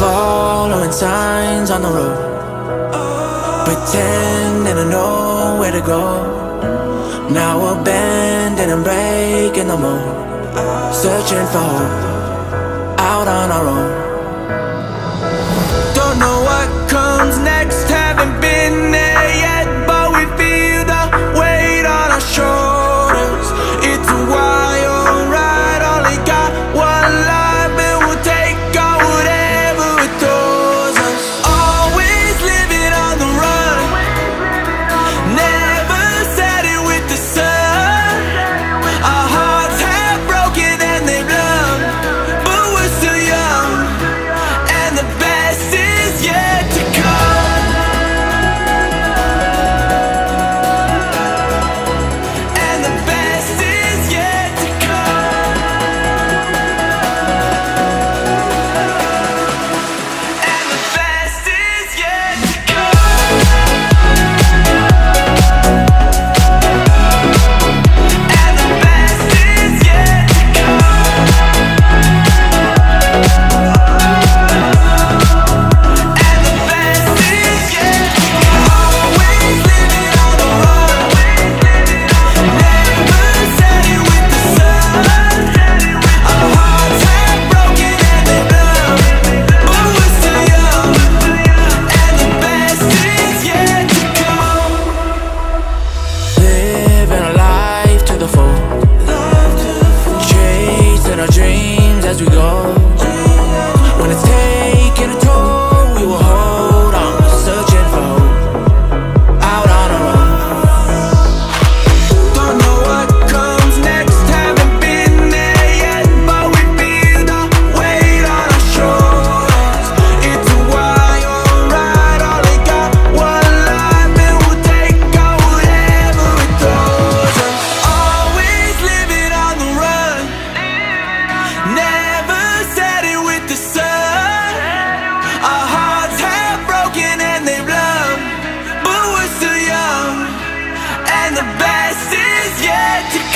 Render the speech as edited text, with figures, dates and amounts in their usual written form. following signs on the road, pretending I know where to go. Now abandoned and breaking the mold, searching for hope out on our own. Don't know what comes next, haven't been there yet, but we feel the weight on our shoulders. It's a wild ride, only got one life, and we'll take on whatever it throws us. Always living on the run, never set it with the sun. Our hearts have broken and they've numb, but we're still young, and the best is yet to come. The best is yet to come.